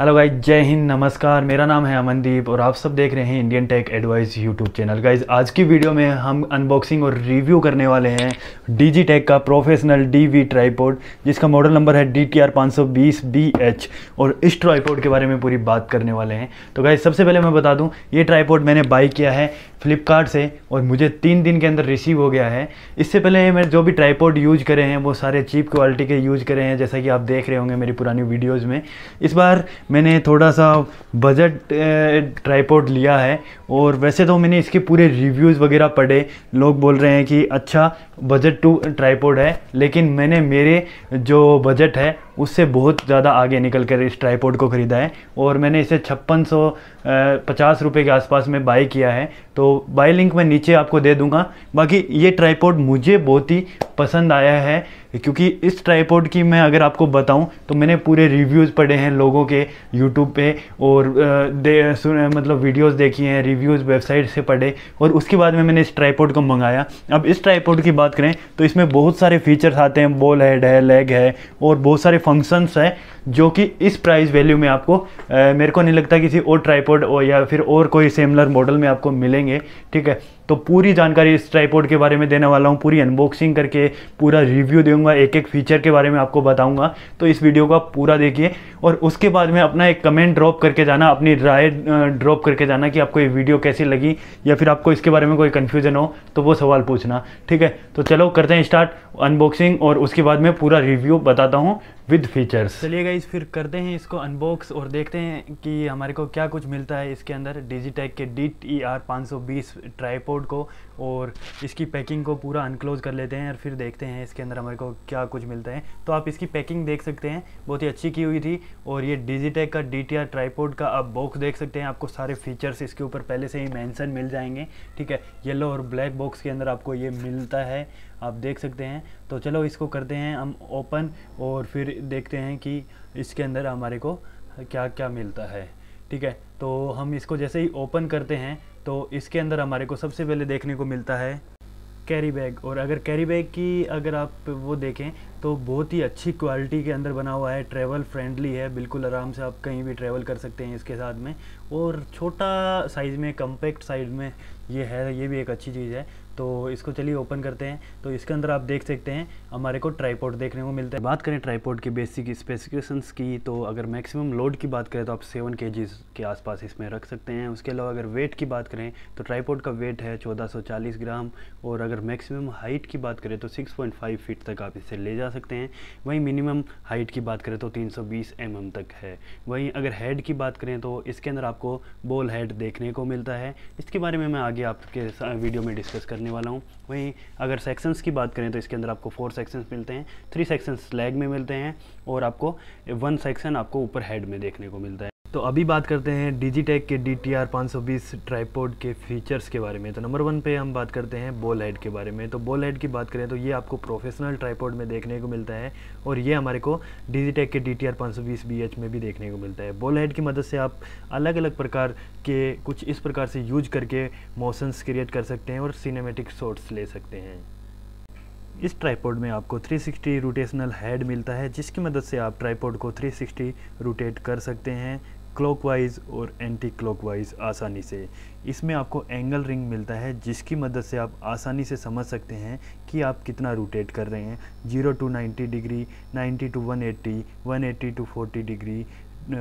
Hello guys, जय हिंद, नमस्कार। मेरा नाम है अमनदीप और आप सब देख रहे हैं Indian tech advice YouTube channel. Guys, आज की वीडियो में हम अनबॉक्सिंग और रिव्यू करने वाले हैं डिजिटेक का प्रोफेशनल डीवी ट्राइपॉड, जिसका मॉडल नंबर है DTR-520 BH, और इस ट्राइपॉड के बारे में पूरी बात करने वाले हैं। तो गाइज, सबसे पहले मैं बता दूं, ये ट्राइपॉड मैंने बाई किया है फ्लिपकार्ट से और मुझे 3 दिन के अंदर रिसीव हो गया है। इससे पहले मैं जो भी ट्राइपॉड यूज करे हैं वो सारे चीप क्वालिटी के यूज करे हैं, जैसा कि आप देख रहे होंगे मेरी पुरानी वीडियोज़ में। इस बार मैंने थोड़ा सा बजट ट्राइपॉड लिया है, और वैसे तो मैंने इसके पूरे रिव्यूज़ वगैरह पढ़े, लोग बोल रहे हैं कि अच्छा बजट टू ट्राइपॉड है, लेकिन मैंने मेरे जो बजट है उससे बहुत ज़्यादा आगे निकल कर इस ट्राइपॉड को ख़रीदा है, और मैंने इसे 5650 रुपये के आसपास में बाई किया है। तो बाई लिंक मैं नीचे आपको दे दूंगा। बाकी ये ट्राइपॉड मुझे बहुत ही पसंद आया है, क्योंकि इस ट्राइपॉड की मैं अगर आपको बताऊं तो मैंने पूरे रिव्यूज़ पढ़े हैं लोगों के यूट्यूब पे, और वीडियोस देखी हैं, रिव्यूज़ वेबसाइट से पढ़े, और उसके बाद में मैंने इस ट्राइपॉड को मंगाया। अब इस ट्राइपॉड की बात करें तो इसमें बहुत सारे फीचर्स आते हैं, बॉल हेड है, लेग है, और बहुत सारे फंक्शंस है, जो कि इस प्राइस वैल्यू में आपको मेरे को नहीं लगता किसी और ट्राइपॉड या फिर और कोई सिमिलर मॉडल में आपको मिलेंगे। ठीक है, तो पूरी जानकारी इस ट्राइपॉड के बारे में देने वाला हूँ, पूरी अनबॉक्सिंग करके पूरा रिव्यू दूंगा, एक एक फीचर के बारे में आपको बताऊंगा। तो इस वीडियो को आप पूरा देखिए, और उसके बाद में अपना एक कमेंट ड्रॉप करके जाना, अपनी राय ड्रॉप करके जाना कि आपको ये वीडियो कैसी लगी, या फिर आपको इसके बारे में कोई कन्फ्यूजन हो तो वो सवाल पूछना। ठीक है, तो चलो करते हैं स्टार्ट अनबॉक्सिंग, और उसके बाद में पूरा रिव्यू बताता हूँ विद फीचर्स। चलिए गाइस, फिर करते हैं इसको अनबॉक्स और देखते हैं कि हमारे को क्या कुछ मिलता है इसके अंदर, डिजिटेक के DTR-520 ट्राइपॉड को, और इसकी पैकिंग को पूरा अनक्लोज कर लेते हैं और फिर देखते हैं इसके अंदर हमारे को क्या कुछ मिलता है। तो आप इसकी पैकिंग देख सकते हैं, बहुत ही अच्छी की हुई थी, और ये डिजिटेक का DTR ट्राइपॉड का आप बॉक्स देख सकते हैं। आपको सारे फीचर्स इसके ऊपर पहले से ही मेंशन मिल जाएंगे। ठीक है, येलो और ब्लैक बॉक्स के अंदर आपको ये मिलता है, आप देख सकते हैं। तो चलो इसको करते हैं हम ओपन, और फिर देखते हैं कि इसके अंदर हमारे को क्या क्या मिलता है। ठीक है, तो हम इसको जैसे ही ओपन करते हैं तो इसके अंदर हमारे को सबसे पहले देखने को मिलता है कैरी बैग, और अगर कैरी बैग की अगर आप वो देखें तो बहुत ही अच्छी क्वालिटी के अंदर बना हुआ है, ट्रैवल फ्रेंडली है, बिल्कुल आराम से आप कहीं भी ट्रैवल कर सकते हैं इसके साथ में, और छोटा साइज़ में, कम्पैक्ट साइज़ में ये है, ये भी एक अच्छी चीज़ है। तो इसको चलिए ओपन करते हैं। तो इसके अंदर आप देख सकते हैं हमारे को ट्राइपॉड देखने को मिलता है। बात करें ट्राइपॉड के बेसिक स्पेसिफिकेशंस की, तो अगर मैक्सिमम लोड की बात करें तो आप 7 kg के आसपास इसमें रख सकते हैं। उसके अलावा अगर वेट की बात करें तो ट्राइपॉड का वेट है 1440 ग्राम, और अगर मैक्सिमम हाइट की बात करें तो 6.5 फीट तक आप इसे ले जा सकते हैं। वहीं मिनिमम हाइट की बात करें तो 320 mm तक है। वहीं अगर हेड की बात करें तो इसके अंदर आपको बॉल हेड देखने को मिलता है, इसके बारे में मैं आगे आपके वीडियो में डिस्कस करने वाला हूँ। वहीं अगर सेक्शंस की बात करें तो इसके अंदर आपको 4 सेक्शंस मिलते हैं, 3 सेक्शंस लेग में मिलते हैं, और आपको 1 सेक्शन आपको ऊपर हेड में देखने को मिलता है। तो अभी बात करते हैं डिजिटेक के DTR-520 ट्राइपॉड के फीचर्स के बारे में। तो नंबर 1 पे हम बात करते हैं बॉल हेड के बारे में। तो बॉल हेड की बात करें तो ये आपको प्रोफेशनल ट्राइपॉड में देखने को मिलता है, और ये हमारे को डिजिटेक के DTR-520 BH में भी देखने को मिलता है। बॉल हेड की मदद से आप अलग अलग प्रकार के कुछ इस प्रकार से यूज करके मोशंस क्रिएट कर सकते हैं और सिनेमेटिक शॉट्स ले सकते हैं। इस ट्राइपॉड में आपको 360 रोटेशनल हेड मिलता है, जिसकी मदद से आप ट्राइपॉड को 360 रोटेट कर सकते हैं, क्लॉकवाइज और एंटी क्लॉकवाइज आसानी से। इसमें आपको एंगल रिंग मिलता है, जिसकी मदद से आप आसानी से समझ सकते हैं कि आप कितना रोटेट कर रहे हैं, 0 to 90 degree, 90 to 180, 180 to 40 degree,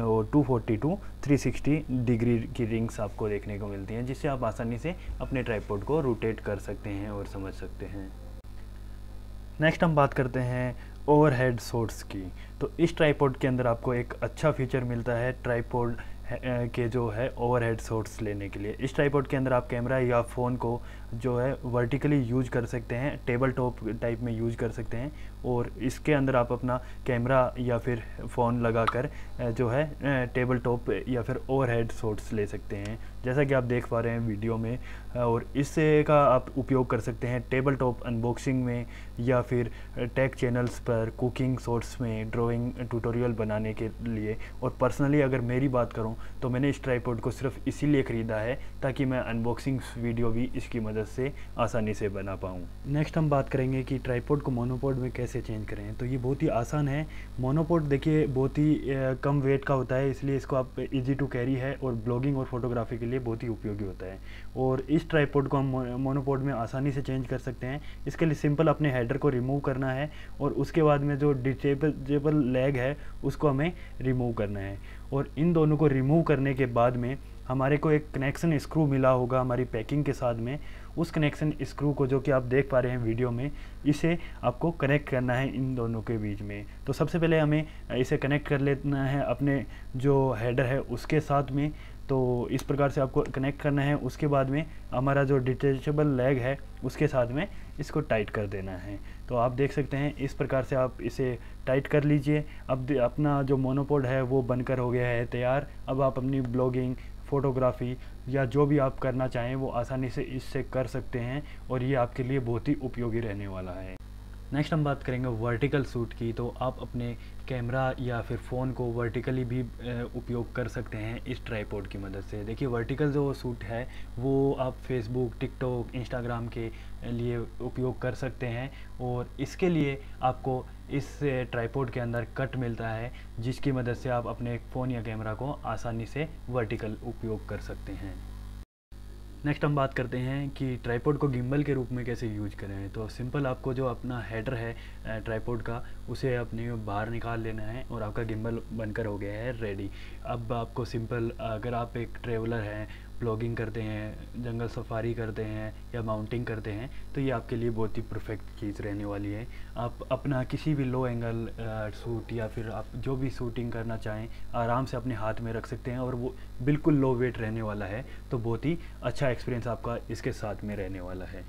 और 240 to 360 डिग्री की रिंग्स आपको देखने को मिलती हैं, जिससे आप आसानी से अपने ट्राइपॉड को रोटेट कर सकते हैं और समझ सकते हैं। नेक्स्ट हम बात करते हैं ओवरहेड शॉट्स की। तो इस ट्राइपॉड के अंदर आपको एक अच्छा फीचर मिलता है ट्राइपॉड के जो है ओवरहेड शॉट्स लेने के लिए। इस ट्राइपॉड के अंदर आप कैमरा या फ़ोन को जो है वर्टिकली यूज कर सकते हैं, टेबल टॉप टाइप में यूज कर सकते हैं, और इसके अंदर आप अपना कैमरा या फिर फ़ोन लगाकर जो है टेबल टॉप या फिर ओवरहेड शॉट्स ले सकते हैं, जैसा कि आप देख पा रहे हैं वीडियो में, और इससे का आप उपयोग कर सकते हैं टेबल टॉप अनबॉक्सिंग में या फिर टेक चैनल्स पर कुकिंग शॉर्ट्स में ड्राइंग ट्यूटोरियल बनाने के लिए। और पर्सनली अगर मेरी बात करूं तो मैंने इस ट्राइपॉड को सिर्फ इसीलिए ख़रीदा है ताकि मैं अनबॉक्सिंग वीडियो भी इसकी मदद से आसानी से बना पाऊँ। नेक्स्ट हम बात करेंगे कि ट्राइपॉड को मोनोपॉड में कैसे चेंज करें। तो ये बहुत ही आसान है। मोनोपॉड देखिए बहुत ही कम वेट का होता है, इसलिए इसको आप ईजी टू कैरी है और ब्लॉगिंग और फोटोग्राफी के लिए बहुत ही उपयोगी होता है। और इस ट्राइपॉड को हम मोनोपॉड में आसानी से चेंज कर सकते हैं। इसके लिए सिंपल अपने हेडर को रिमूव करना है और उसके बाद में जो डिटेचेबल लैग है उसको हमें रिमूव करना है। और इन दोनों को रिमूव करने के बाद में हमारे को एक कनेक्शन स्क्रू मिला होगा हमारी पैकिंग के साथ में। उस कनेक्शन स्क्रू को, जो कि आप देख पा रहे हैं वीडियो में, इसे आपको कनेक्ट करना है इन दोनों के बीच में। तो सबसे पहले हमें इसे कनेक्ट कर लेना है अपने जो हेडर है उसके साथ में। तो इस प्रकार से आपको कनेक्ट करना है। उसके बाद में हमारा जो डिटेचेबल लैग है उसके साथ में इसको टाइट कर देना है। तो आप देख सकते हैं इस प्रकार से आप इसे टाइट कर लीजिए। अब अपना जो मोनोपॉड है वो बनकर हो गया है तैयार। अब आप अपनी ब्लॉगिंग, फ़ोटोग्राफ़ी या जो भी आप करना चाहें वो आसानी से इससे कर सकते हैं और ये आपके लिए बहुत ही उपयोगी रहने वाला है। नेक्स्ट हम बात करेंगे वर्टिकल शूट की। तो आप अपने कैमरा या फिर फ़ोन को वर्टिकली भी उपयोग कर सकते हैं इस ट्राइपॉड की मदद से। देखिए वर्टिकल जो शूट है वो आप फेसबुक, टिकटॉक, इंस्टाग्राम के लिए उपयोग कर सकते हैं। और इसके लिए आपको इस ट्राइपॉड के अंदर कट मिलता है जिसकी मदद से आप अपने फ़ोन या कैमरा को आसानी से वर्टिकल उपयोग कर सकते हैं। नेक्स्ट हम बात करते हैं कि ट्राइपॉड को गिम्बल के रूप में कैसे यूज करें। तो सिंपल आपको जो अपना हेडर है ट्राइपॉड का उसे अपने बाहर निकाल लेना है और आपका गिम्बल बनकर हो गया है रेडी। अब आपको सिंपल, अगर आप एक ट्रेवलर हैं, ब्लॉगिंग करते हैं, जंगल सफारी करते हैं या माउंटिंग करते हैं, तो ये आपके लिए बहुत ही परफेक्ट चीज़ रहने वाली है। आप अपना किसी भी लो एंगल शूट या फिर आप जो भी शूटिंग करना चाहें आराम से अपने हाथ में रख सकते हैं और वो बिल्कुल लो वेट रहने वाला है। तो बहुत ही अच्छा एक्सपीरियंस आपका इसके साथ में रहने वाला है।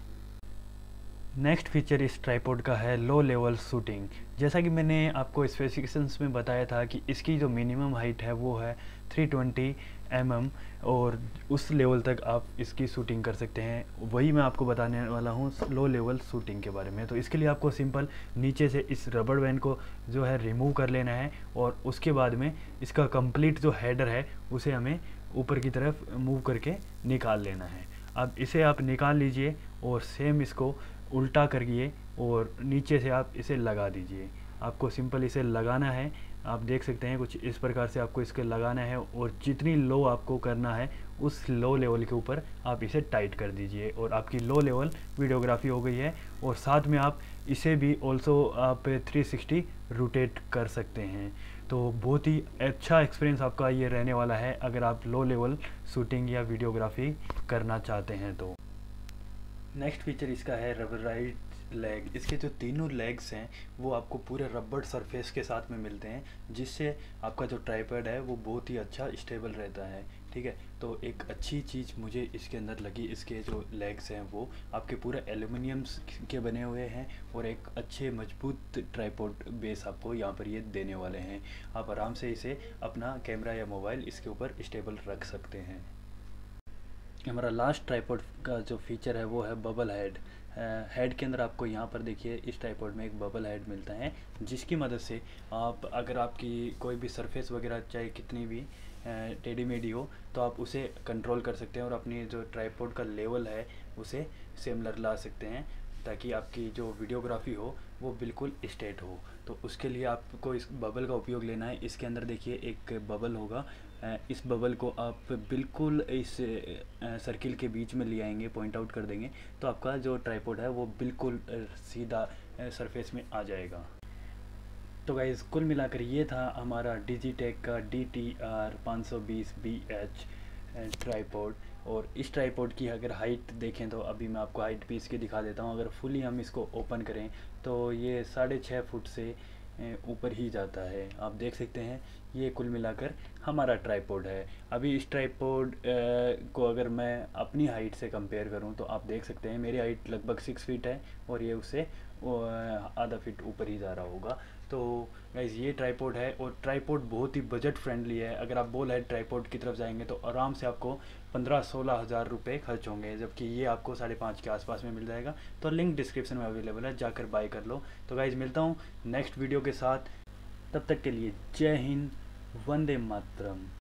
नेक्स्ट फीचर इस ट्राइपॉड का है लो लेवल शूटिंग। जैसा कि मैंने आपको स्पेसिफिकेशंस में बताया था कि इसकी जो मिनिमम हाइट है वो है 320 mm और उस लेवल तक आप इसकी शूटिंग कर सकते हैं। वही मैं आपको बताने वाला हूँ लो लेवल शूटिंग के बारे में। तो इसके लिए आपको सिंपल नीचे से इस रबड़ बैंड को जो है रिमूव कर लेना है और उसके बाद में इसका कंप्लीट जो हेडर है उसे हमें ऊपर की तरफ मूव करके निकाल लेना है। अब इसे आप निकाल लीजिए और सेम इसको उल्टा करिए और नीचे से आप इसे लगा दीजिए। आपको सिंपल इसे लगाना है। आप देख सकते हैं कुछ इस प्रकार से आपको इसके लगाना है और जितनी लो आपको करना है उस लो लेवल के ऊपर आप इसे टाइट कर दीजिए और आपकी लो लेवल वीडियोग्राफी हो गई है। और साथ में आप इसे भी ऑल्सो आप 360 रोटेट कर सकते हैं। तो बहुत ही अच्छा एक्सपीरियंस आपका ये रहने वाला है अगर आप लो लेवल शूटिंग या वीडियोग्राफी करना चाहते हैं तो। नेक्स्ट फीचर इसका है रबराइज्ड लैग। इसके जो तीनों लेग्स हैं वो आपको पूरे रबड़ सरफेस के साथ में मिलते हैं जिससे आपका जो ट्राइपॉड है वो बहुत ही अच्छा स्टेबल रहता है। ठीक है, तो एक अच्छी चीज़ मुझे इसके अंदर लगी, इसके जो लेग्स हैं वो आपके पूरे एल्युमिनियम के बने हुए हैं और एक अच्छे मजबूत ट्राइपॉड बेस आपको यहाँ पर ये देने वाले हैं। आप आराम से इसे अपना कैमरा या मोबाइल इसके ऊपर स्टेबल रख सकते हैं। हमारा लास्ट ट्राइपॉड का जो फीचर है वो है बबल हेड। हेड के अंदर आपको यहाँ पर देखिए इस ट्राइपॉड में एक बबल हेड मिलता है जिसकी मदद से आप, अगर आपकी कोई भी सरफेस वगैरह चाहे कितनी भी टेढ़ी मेढ़ी हो, तो आप उसे कंट्रोल कर सकते हैं और अपनी जो ट्राइपॉड का लेवल है उसे सिमिलर ला सकते हैं ताकि आपकी जो वीडियोग्राफी हो वो बिल्कुल स्ट्रेट हो। तो उसके लिए आपको इस बबल का उपयोग लेना है। इसके अंदर देखिए एक बबल होगा, इस बबल को आप बिल्कुल इस सर्किल के बीच में ले आएंगे, पॉइंट आउट कर देंगे, तो आपका जो ट्राइपॉड है वो बिल्कुल सीधा सरफेस में आ जाएगा। तो गाइज़, कुल मिलाकर ये था हमारा डिजिटेक का DTR-520 BH ट्राइपॉड। और इस ट्राइपॉड की अगर हाइट देखें तो अभी मैं आपको हाइट भी इसकी दिखा देता हूँ। अगर फुली हम इसको ओपन करें तो ये 6.5 फुट से ऊपर ही जाता है। आप देख सकते हैं ये कुल मिलाकर हमारा ट्राइपॉड है। अभी इस ट्राइपॉड को अगर मैं अपनी हाइट से कंपेयर करूं तो आप देख सकते हैं मेरी हाइट लगभग 6 फीट है और ये उससे आधा फीट ऊपर ही जा रहा होगा। तो गाइज़ ये ट्राइपॉड है और ट्राइपॉड बहुत ही बजट फ्रेंडली है। अगर आप बोल हेड ट्राइपॉड की तरफ जाएंगे तो आराम से आपको 15-16 हज़ार रुपये खर्च होंगे, जबकि ये आपको 5,500 के आसपास में मिल जाएगा। तो लिंक डिस्क्रिप्शन में अवेलेबल है, जाकर बाय कर लो। तो गाइज़ मिलता हूँ नेक्स्ट वीडियो के साथ, तब तक के लिए जय हिंद, वंदे मातरम।